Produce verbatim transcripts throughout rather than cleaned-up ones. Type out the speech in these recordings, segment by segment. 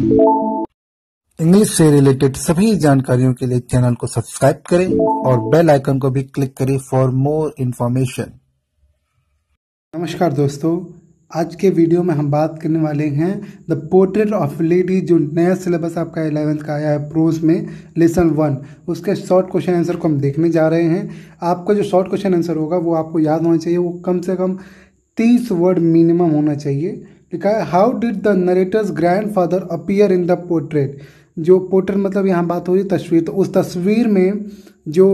English से related सभी जानकारियों के लिए चैनल को सब्सक्राइब करें और बेल आइकन को भी क्लिक करें फॉर मोर इन्फॉर्मेशन। नमस्कार दोस्तों, आज के वीडियो में हम बात करने वाले हैं द पोर्ट्रेट ऑफ लेडी, जो नया सिलेबस आपका इलेवेंथ का आया है प्रोज में लेसन वन। उसके शॉर्ट क्वेश्चन आंसर को हम देखने जा रहे हैं। आपका जो शॉर्ट क्वेश्चन आंसर होगा वो आपको याद होना चाहिए, वो कम से कम तीस वर्ड मिनिमम होना चाहिए। लिखा है how did the narrator's grandfather appear in the portrait. जो पोर्ट्रेट मतलब यहाँ बात हो रही तस्वीर, तो उस तस्वीर में जो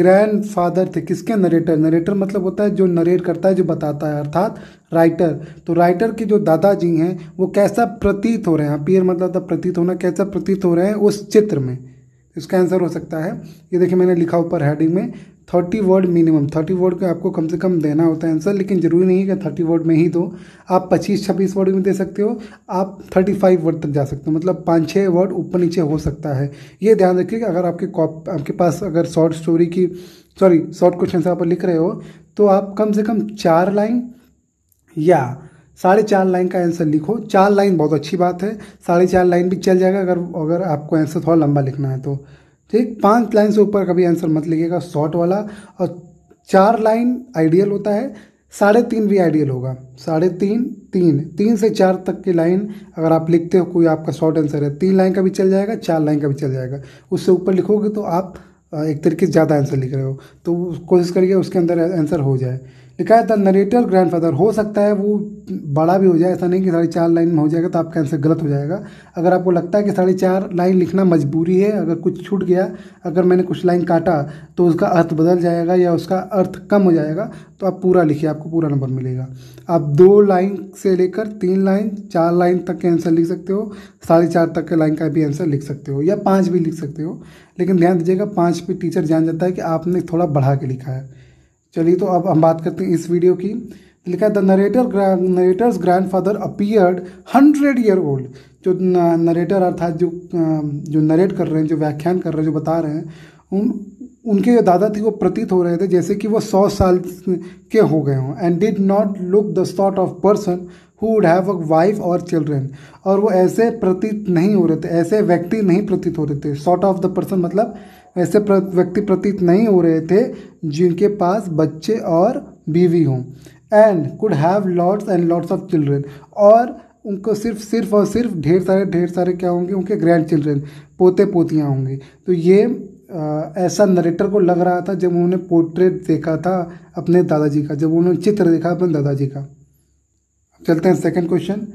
ग्रैंडफादर थे किसके, नरेटर। नरेटर मतलब होता है जो नरेट करता है, जो बताता है, अर्थात राइटर। तो राइटर के जो दादाजी हैं वो कैसा प्रतीत हो रहे हैं, अपीयर मतलब होता है प्रतीत होना, कैसा प्रतीत हो रहे हैं उस चित्र में। इसका आंसर हो सकता है, ये देखिए मैंने लिखा ऊपर हेडिंग में thirty word minimum. Thirty word का आपको कम से कम देना होता है आंसर, लेकिन जरूरी नहीं है कि थर्टी वर्ड में ही दो। आप पच्चीस छब्बीस वर्ड में दे सकते हो, आप थर्टी फाइव वर्ड तक जा सकते हो, मतलब पाँच छः वर्ड ऊपर नीचे हो सकता है। ये ध्यान रखिए कि अगर आपके कॉप आपके पास अगर शॉर्ट स्टोरी की सॉरी शॉर्ट क्वेश्चन आप लिख रहे हो तो आप कम से कम चार लाइन या साढ़े चार लाइन का आंसर लिखो। चार लाइन बहुत अच्छी बात है, साढ़े चार लाइन भी चल जाएगा अगर अगर आपको आंसर थोड़ा लंबा लिखना है तो। ठीक, पाँच लाइन से ऊपर कभी आंसर मत लिखिएगा शॉर्ट वाला, और चार लाइन आइडियल होता है, साढ़े तीन भी आइडियल होगा। साढ़े तीन तीन तीन से चार तक की लाइन अगर आप लिखते हो कोई आपका शॉर्ट आंसर है, तीन लाइन का भी चल जाएगा, चार लाइन का भी चल जाएगा। उससे ऊपर लिखोगे तो आप एक तरीके से ज़्यादा आंसर लिख रहे हो, तो कोशिश करिए उसके अंदर आंसर हो जाए। लिखा है द नरेटर ग्रैंडफादर, हो सकता है वो बड़ा भी हो जाए, ऐसा नहीं कि साढ़े चार लाइन में हो जाएगा तो आपका आंसर गलत हो जाएगा। अगर आपको लगता है कि साढ़े चार लाइन लिखना मजबूरी है, अगर कुछ छूट गया, अगर मैंने कुछ लाइन काटा तो उसका अर्थ बदल जाएगा या उसका अर्थ कम हो जाएगा, तो आप पूरा लिखिए, आपको पूरा नंबर मिलेगा। आप दो लाइन से लेकर तीन लाइन चार लाइन तक के आंसर लिख सकते हो, साढ़े चार तक के लाइन का भी आंसर लिख सकते हो, या पाँच भी लिख सकते हो। लेकिन ध्यान दीजिएगा, पाँच पे टीचर जान जाता है कि आपने थोड़ा बढ़ा के लिखा है। चलिए तो अब हम बात करते हैं इस वीडियो की। लिखा है the narrator narrator's grandfather appeared hundred year old. जो नरेटर अर्थात जो जो नरेट कर रहे हैं, जो व्याख्यान कर रहे हैं, जो बता रहे हैं, उन उनके जो दादा थे वो प्रतीत हो रहे थे जैसे कि वो सौ साल के हो गए हों। And did not look the sort of person who would have a wife और चिल्ड्रेन। और वो ऐसे प्रतीत नहीं हो रहे थे, ऐसे व्यक्ति नहीं प्रतीत हो रहे थे। सॉर्ट ऑफ द पर्सन मतलब ऐसे व्यक्ति प्रतीत नहीं हो रहे थे जिनके पास बच्चे और बीवी हों। And could have lots and lots of children, और उनको सिर्फ सिर्फ और सिर्फ ढेर सारे ढेर सारे क्या होंगे, उनके ग्रैंड चिल्ड्रेन, पोते पोतियाँ होंगी। तो ये आ, ऐसा नरेटर को लग रहा था जब उन्होंने पोर्ट्रेट देखा था अपने दादाजी का, जब उन्होंने चित्र देखा अपने दादाजी का। चलते हैं second question.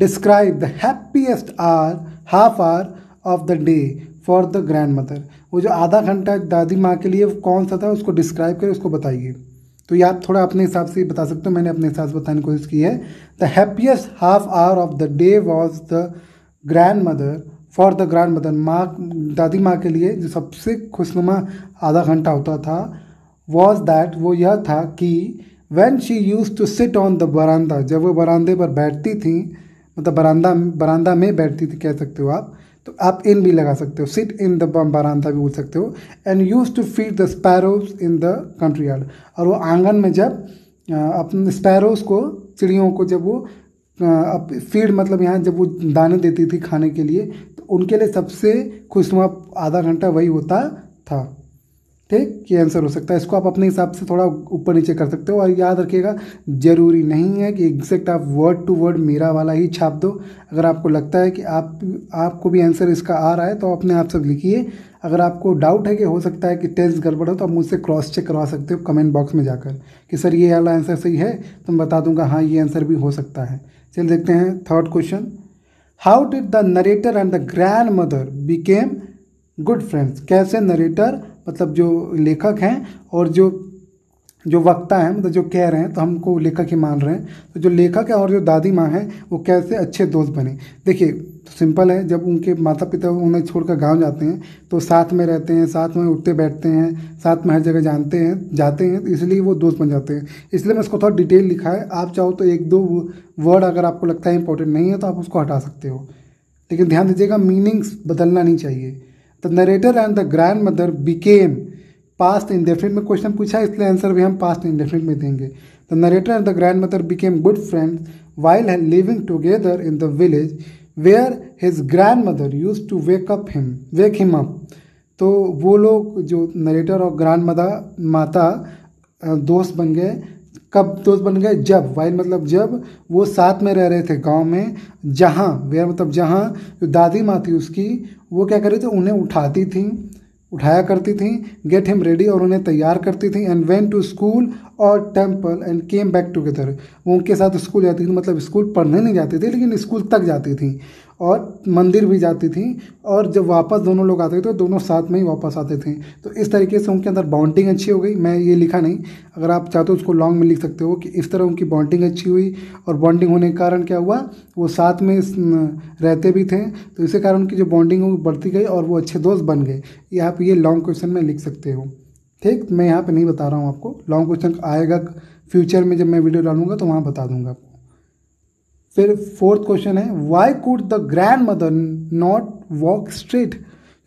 Describe the happiest hour half hour of the day for the grand mother. वो जो आधा घंटा दादी माँ के लिए कौन सा था उसको डिस्क्राइब करें, उसको बताइए। तो ये आप थोड़ा अपने हिसाब से बता सकते हो, मैंने अपने हिसाब से बताने की कोशिश की है। The happiest half hour of the day was the grand mother for the grand mother. माँ दादी माँ के लिए जो सबसे खुशनुमा आधा घंटा होता था वॉज दैट, वो यह था कि when she used to sit on the बरामदा, जब वो बरामदे पर बैठती थी, मतलब बरामदा बरामदा में बैठती थी कह सकते हो आप, तो आप इन भी लगा सकते हो, सिट इन द बरामदा भी बोल सकते हो। And used to feed the sparrows in the country yard, और वो आंगन में जब अपने स्पैरोज को, चिड़ियों को जब वो फीड मतलब यहाँ जब वो दाने देती थी खाने के लिए, तो उनके लिए सबसे खुशनुमा आधा घंटा वही होता था। ठीक, ये आंसर हो सकता है। इसको आप अपने हिसाब से थोड़ा ऊपर नीचे कर सकते हो, और याद रखिएगा जरूरी नहीं है कि एग्जैक्ट आप वर्ड टू वर्ड मेरा वाला ही छाप दो। अगर आपको लगता है कि आप आपको भी आंसर इसका आ रहा है तो अपने आप सब लिखिए। अगर आपको डाउट है कि हो सकता है कि टेंस गड़बड़ हो तो आप मुझसे क्रॉस चेक करवा सकते हो कमेंट बॉक्स में जाकर कि सर ये वाला आंसर सही है, तो मैं बता दूंगा हाँ ये आंसर भी हो सकता है। चलिए देखते हैं third question. How did the narrator and the grand mother became good friends. कैसे नरेटर मतलब जो लेखक हैं और जो जो वक्ता हैं, मतलब जो कह रहे हैं तो हमको लेखक ही मान रहे हैं, तो जो लेखक है और जो दादी माँ है वो कैसे अच्छे दोस्त बने। देखिए तो सिंपल है, जब उनके माता पिता उन्हें छोड़कर गांव जाते हैं तो साथ में रहते हैं, साथ में उठते बैठते हैं, साथ में हर जगह जानते हैं जाते हैं, तो इसलिए वो दोस्त बन जाते हैं। इसलिए मैं इसको थोड़ा डिटेल लिखा है, आप चाहो तो एक दो वर्ड अगर आपको लगता है इंपॉर्टेंट नहीं है तो आप उसको हटा सकते हो, लेकिन ध्यान दीजिएगा मीनिंग्स बदलना नहीं चाहिए। The narrator and the grand mother became, past indefinite में क्वेश्चन पूछा है इसलिए आंसर भी हम पास्ट इंडेफिनिट में देंगे। The narrator and the grand mother became good friends while living together in the village where his grandmother used to wake up him wake him up. तो वो लोग जो नरेटर और ग्रांड मदर माता दोस्त बन गए। कब दोस्त बन गए? जब वाइल मतलब जब वो साथ में रह रहे थे गांव में, जहाँ वेयर मतलब जहाँ जो दादी माँ थी उसकी, वो क्या कर रही थी, उन्हें उठाती थी, उठाया करती थी, गेट हिम रेडी, और उन्हें तैयार करती थी। एंड वेंट टू स्कूल और temple and came back together. वो उनके साथ स्कूल जाती थी, मतलब स्कूल पढ़ने नहीं जाती थी लेकिन स्कूल तक जाती थी, और मंदिर भी जाती थी, और जब वापस दोनों लोग आते थे तो दोनों साथ में ही वापस आते थे। तो इस तरीके से उनके अंदर बॉन्डिंग अच्छी हो गई। मैं ये लिखा नहीं, अगर आप चाहते हो उसको लॉन्ग में लिख सकते हो कि इस तरह उनकी बॉन्डिंग अच्छी हुई, और बॉन्डिंग होने के कारण क्या हुआ, वो साथ में रहते भी थे, तो इसी कारण उनकी जो बॉन्डिंग हो बढ़ती गई और वो अच्छे दोस्त बन गए। ये आप ये लॉन्ग क्वेश्चन में लिख सकते हो। ठीक, मैं यहाँ पर नहीं बता रहा हूँ आपको, लॉन्ग क्वेश्चन आएगा फ्यूचर में, जब मैं वीडियो डालूंगा तो वहाँ बता दूँगा आपको। फिर फोर्थ क्वेश्चन है, why could the grand mother not walk straight.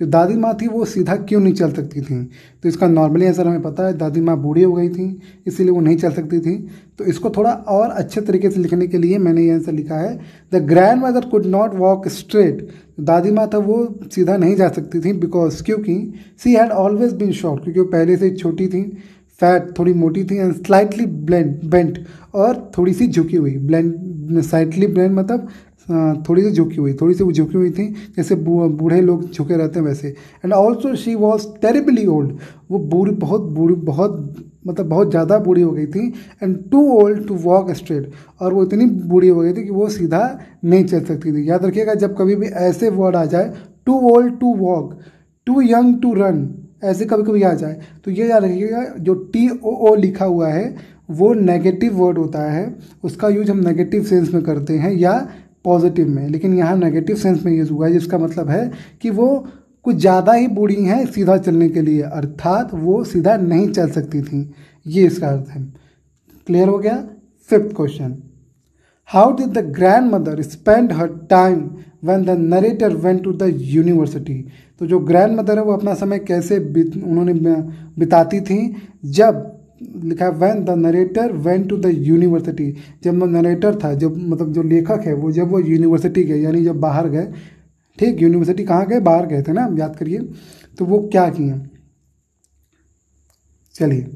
जो दादी माँ थी वो सीधा क्यों नहीं चल सकती थी? तो इसका नॉर्मली आंसर हमें पता है, दादी माँ बूढ़ी हो गई थी इसीलिए वो नहीं चल सकती थी। तो इसको थोड़ा और अच्छे तरीके से लिखने के लिए मैंने ये आंसर लिखा है, the grand mother could not walk straight. दादी माँ था वो सीधा नहीं जा सकती थी, बिकॉज क्योंकि she had always been short, क्योंकि वो पहले से छोटी थी, फैट थोड़ी मोटी थी, एंड स्लाइटली ब्लेंड बेंट और थोड़ी सी झुकी हुई, ब्लेंड स्लाइटली ब्लेंड मतलब थोड़ी सी झुकी हुई, थोड़ी सी वो झुकी हुई थी जैसे बूढ़े लोग झुके रहते हैं वैसे। And also she was terribly old, वो बूढ़ी बहुत बूढ़ी बहुत मतलब बहुत ज़्यादा बूढ़ी हो गई थी। And too old to walk straight, और वो इतनी बूढ़ी हो गई थी कि वो सीधा नहीं चल सकती थी। याद रखिएगा जब कभी भी ऐसे वर्ड आ जाए, too old to walk, too young to run, ऐसे कभी कभी आ जाए तो ये याद रखिएगा, जो टी ओ ओ लिखा हुआ है वो नेगेटिव वर्ड होता है, उसका यूज हम नेगेटिव सेंस में करते हैं या पॉजिटिव में, लेकिन यहाँ नेगेटिव सेंस में यूज़ हुआ है, जिसका मतलब है कि वो कुछ ज़्यादा ही बूढ़ी हैं सीधा चलने के लिए, अर्थात वो सीधा नहीं चल सकती थी, ये इसका अर्थ है। क्लियर हो गया। Fifth question, how did the grand mother spend her time when the narrator went to the university. तो जो ग्रैंड मदर है वो अपना समय कैसे बित, उन्होंने बिताती थी जब लिखा when the narrator went to the university. जब नरेटर था, जब मतलब जो लेखक है वो जब वो यूनिवर्सिटी गए, यानी जब बाहर गए, ठीक, यूनिवर्सिटी कहाँ गए, बाहर गए थे ना, याद करिए, तो वो क्या किए। चलिए,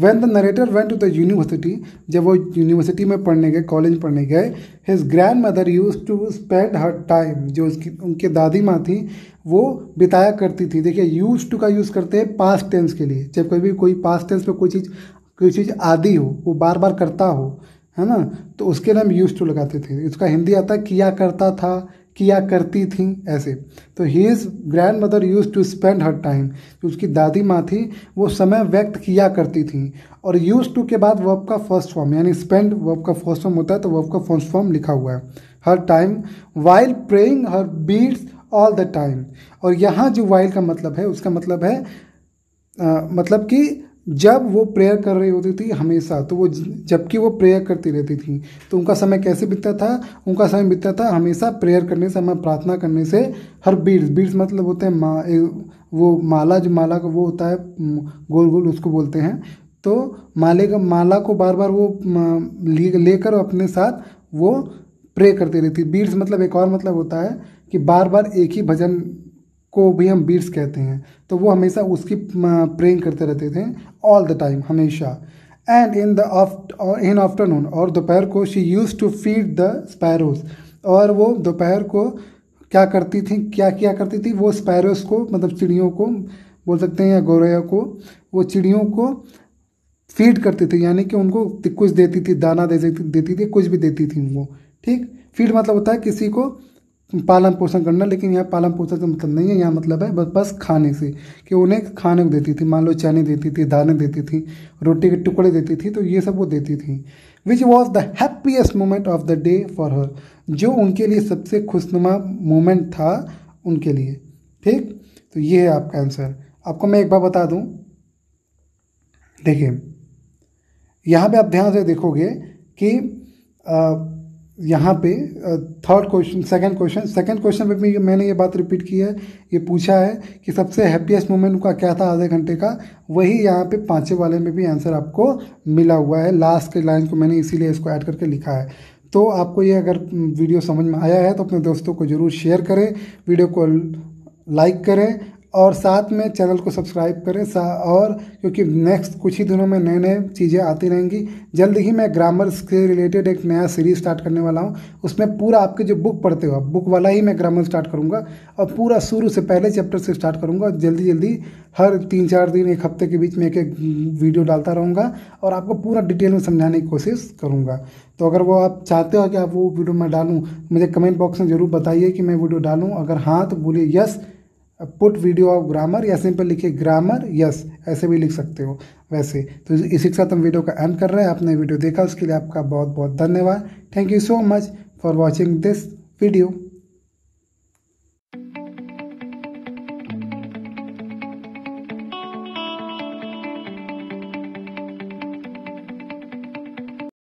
when the narrator went to the university, जब वो यूनिवर्सिटी में पढ़ने गए, कॉलेज पढ़ने गए, his grand mother use to spend her time, जो उसकी उनके दादी माँ थी वो बिताया करती थी। देखिए यूज टू का यूज़ करते हैं पास्ट टेंस के लिए, जब कभी कोई पास्ट टेंस पे कोई चीज़ कोई चीज़ आदी हो, वो बार बार करता हो, है ना, तो उसके नाम यूज टू लगाते थे। उसका हिंदी आता किया करता था, किया करती थी, ऐसे। तो his grand mother use to spend her time, जो उसकी दादी माँ थी वो समय व्यक्त किया करती थी। और यूज टू के बाद वर्ब का फर्स्ट फॉर्म, यानी स्पेंड वर्ब का फर्स्ट फॉर्म होता है, तो वर्ब का फर्स्ट फॉर्म लिखा हुआ है her time. While praying her beads all the time, और यहाँ जो वाइल का मतलब है उसका मतलब है आ, मतलब कि जब वो प्रेयर कर रही होती थी हमेशा, तो वो जबकि वो प्रेयर करती रहती थी, तो उनका समय कैसे बीतता था, उनका समय बीतता था हमेशा प्रेयर करने से, हमें प्रार्थना करने से। हर बीड्स, बीड्स मतलब होते हैं मा, वो माला, जो माला का वो होता है गोल गोल, उसको बोलते हैं। तो माले का माला को बार बार वो लेकर अपने साथ वो प्रे करती रहती। बीड्स मतलब एक और मतलब होता है कि बार बार एक ही भजन को भी हम बीट्स कहते हैं, तो वो हमेशा उसकी प्रेइंग करते रहते थे ऑल द टाइम, हमेशा। And in the in afternoon, और दोपहर को she use to feed the sparrows, और वो दोपहर को क्या करती थी, क्या किया करती थी, वो स्पैरोज को मतलब चिड़ियों को बोल सकते हैं, या गौरैया को, वो चिड़ियों को फीड करती थी, यानी कि उनको कुछ देती थी, दाना दे देती देती थी, कुछ भी देती थी उनको। ठीक, फीड मतलब होता है किसी को पालन पोषण करना, लेकिन यहाँ पालन पोषण का मतलब नहीं है, यहाँ मतलब है बस बस खाने से, कि उन्हें खाने को देती थी, मान लो चने देती थी, दाने देती थी, रोटी के टुकड़े देती थी, तो ये सब वो देती थी। Which was the happiest moment of the day for her, जो उनके लिए सबसे खुशनुमा मोमेंट था उनके लिए। ठीक, तो ये है आपका आंसर। आपको मैं एक बार बता दूँ, देखिए यहाँ पर आप ध्यान से देखोगे कि आ, यहाँ पे third question second question second question पे भी मैंने ये बात रिपीट की है, ये पूछा है कि सबसे हैप्पीएस्ट मोमेंट उनका क्या था आधे घंटे का, वही यहाँ पे पाँचवें वाले में भी आंसर आपको मिला हुआ है। लास्ट के लाइन को मैंने इसीलिए इसको ऐड करके लिखा है। तो आपको ये अगर वीडियो समझ में आया है तो अपने दोस्तों को ज़रूर शेयर करें, वीडियो को लाइक करें और साथ में चैनल को सब्सक्राइब करें और क्योंकि नेक्स्ट कुछ ही दिनों में नए नए चीज़ें आती रहेंगी। जल्द ही मैं ग्रामर से रिलेटेड एक नया सीरीज़ स्टार्ट करने वाला हूँ, उसमें पूरा आपके जो बुक पढ़ते हो आप बुक वाला ही मैं ग्रामर स्टार्ट करूँगा और पूरा शुरू से पहले चैप्टर से स्टार्ट करूँगा। जल्दी जल्दी हर तीन चार दिन एक हफ्ते के बीच में एक एक वीडियो डालता रहूँगा और आपको पूरा डिटेल में समझाने की कोशिश करूँगा। तो अगर वो आप चाहते हो कि आप वो वीडियो मैं डालूँ, मुझे कमेंट बॉक्स में ज़रूर बताइए कि मैं वीडियो डालूँ। अगर हाँ तो बोलिए yes, put video of grammar या सिंपल लिखिए ग्रामर यस, ऐसे भी लिख सकते हो। वैसे तो इसी के साथ हम वीडियो का एंड कर रहे हैं। आपने वीडियो देखा उसके लिए आपका बहुत बहुत धन्यवाद। Thank you so much for watching this video.